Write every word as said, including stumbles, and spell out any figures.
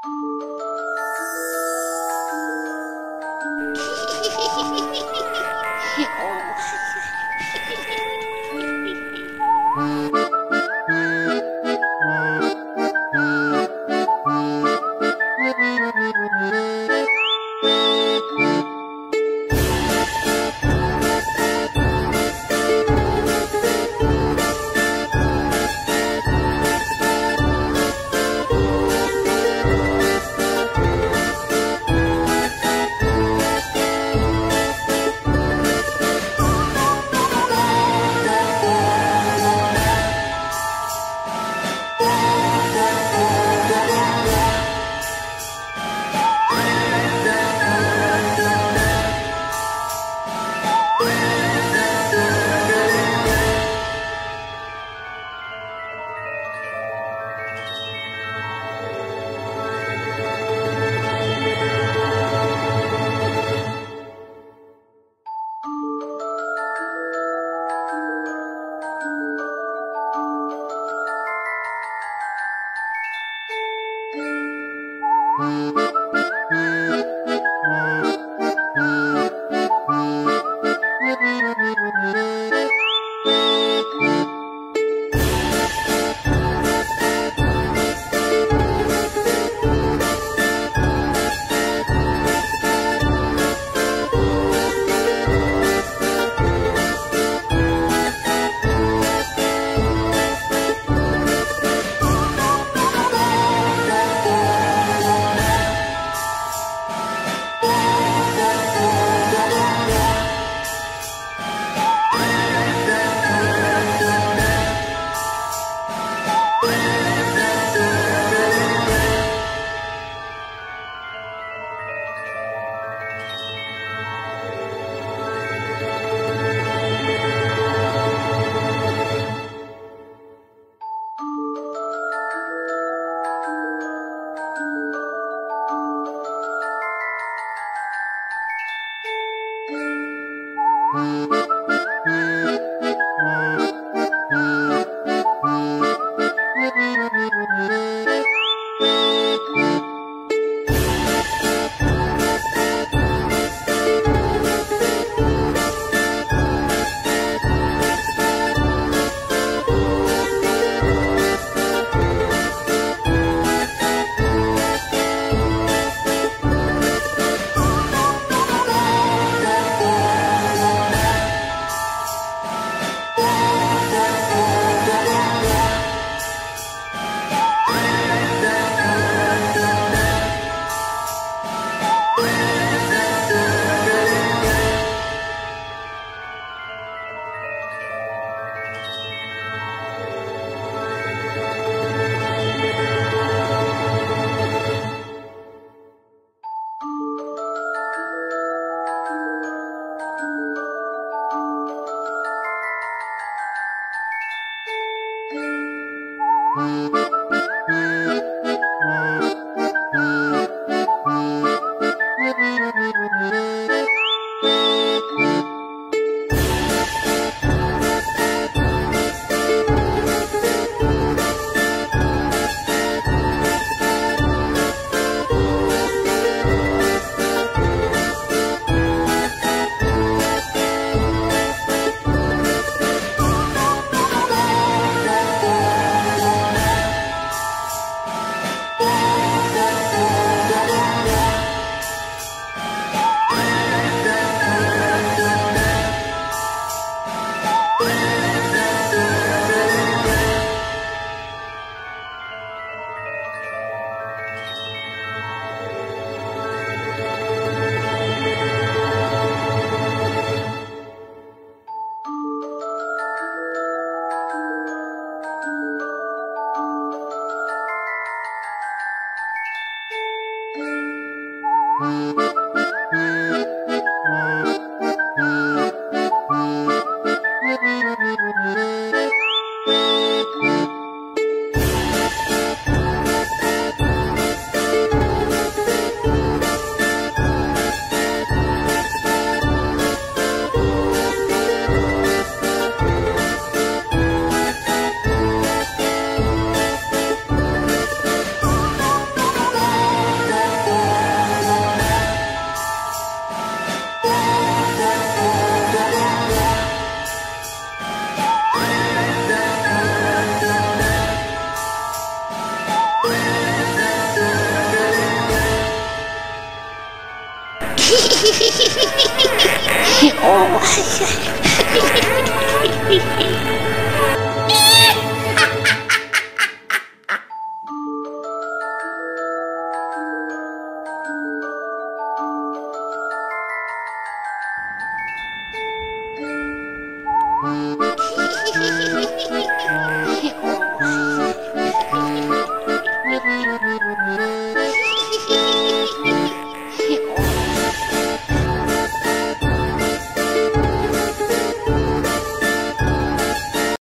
Bye. Oh my God.